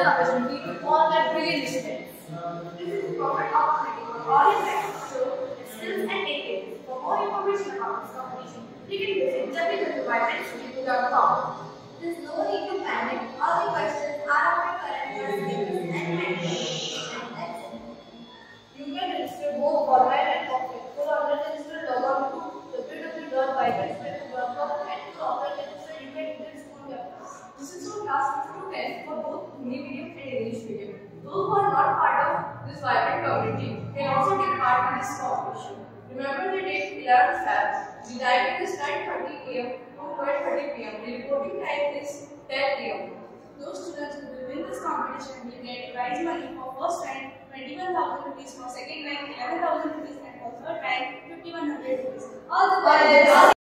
another opportunity to form that brilliant students. This is the perfect opportunity for all your friends to show their skills and capabilities. For more information about this competition, you can visit www.friendspeople.com. There is no need to panic. All the questions are on my current syllabus and mandatory. You can register both online and offline. For online register, log on to www.friendspeople.com, and for offline register, you can enter school campus. This is for class 6 to 10 for both Hindi medium and English medium. Those who are not part of this vibrant community can also take part in this competition. Remember the date 11 Feb. The time is 9:30 a.m. to 12:30 p.m. The reporting time is 10 a.m. Those students who will win this competition will get prize money for first rank 21,000 rupees, for second rank 11,000 rupees, and for third rank 5,100 rupees. All the prizes.